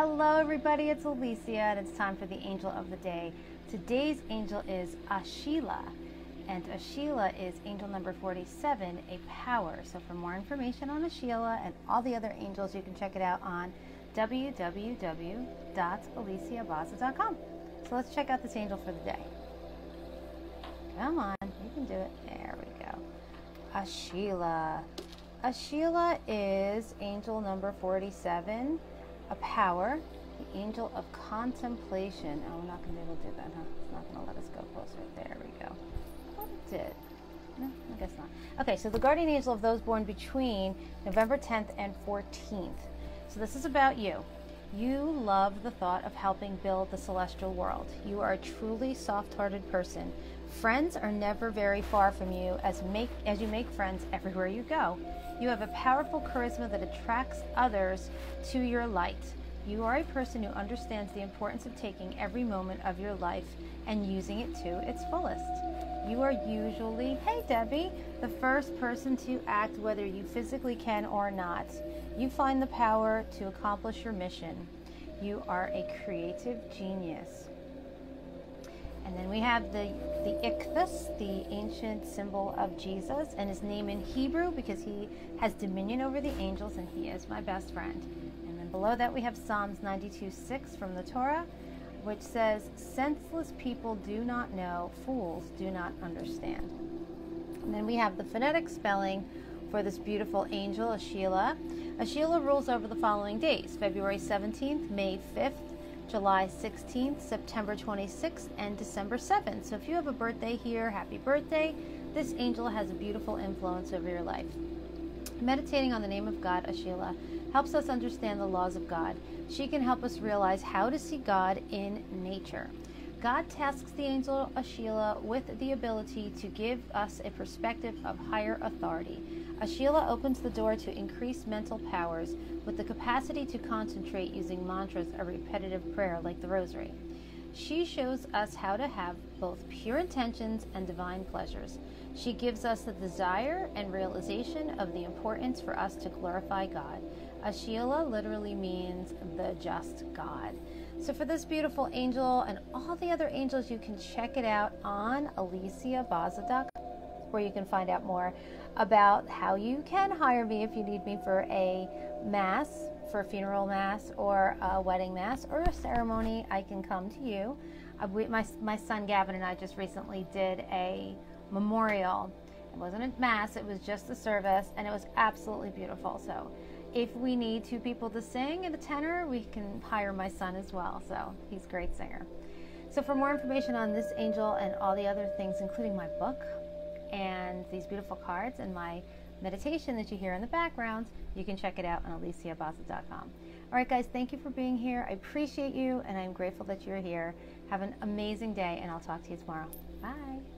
Hello everybody, it's Alicia and it's time for the angel of the day. Today's angel is Ashiela, and Ashiela is angel number 47, a power. So for more information on Ashiela and all the other angels, you can check it out on www.aliciabozza.com. So let's check out this angel for the day. Come on, you can do it. There we go. Ashiela. Ashiela is angel number 47, a power, the angel of contemplation. Oh, we're not going to be able to do that, huh? It's not going to let us go closer. There we go. What did? No, I guess not. Okay, so the guardian angel of those born between November 10th and 14th. So this is about you. You love the thought of helping build the celestial world. You are a truly soft-hearted person. Friends are never very far from you as you make friends everywhere you go. You have a powerful charisma that attracts others to your light. You are a person who understands the importance of taking every moment of your life and using it to its fullest. You are usually, hey Debbie, the first person to act whether you physically can or not. You find the power to accomplish your mission. You are a creative genius. And then we have the ichthus, the ancient symbol of Jesus, and his name in Hebrew because he has dominion over the angels and he is my best friend. And then below that we have Psalms 92:6 from the Torah, which says, senseless people do not know, fools do not understand. And then we have the phonetic spelling for this beautiful angel, Ashiela. Ashiela rules over the following days: February 17th, May 5th, July 16th, September 26th, and December 7th. So if you have a birthday here, happy birthday. This angel has a beautiful influence over your life. Meditating on the name of God, Ashiela helps us understand the laws of God. She can help us realize how to see God in nature. God tasks the angel Ashiela with the ability to give us a perspective of higher authority. Ashiela opens the door to increased mental powers with the capacity to concentrate using mantras or repetitive prayer like the rosary. She shows us how to have both pure intentions and divine pleasures. She gives us the desire and realization of the importance for us to glorify God. Ashiela literally means the just God. So for this beautiful angel and all the other angels, you can check it out on aliciabozza.com, where you can find out more about how you can hire me if you need me for a mass, for a funeral mass or a wedding mass or a ceremony. I can come to you. My son Gavin and I just recently did a memorial. It wasn't a mass, it was just a service, and it was absolutely beautiful. So if we need two people to sing and a tenor, we can hire my son as well. So he's a great singer. So for more information on this angel and all the other things, including my book and these beautiful cards and my meditation that you hear in the background, you can check it out on aliciabozza.com. All right, guys, thank you for being here. I appreciate you, and I'm grateful that you're here. Have an amazing day, and I'll talk to you tomorrow. Bye.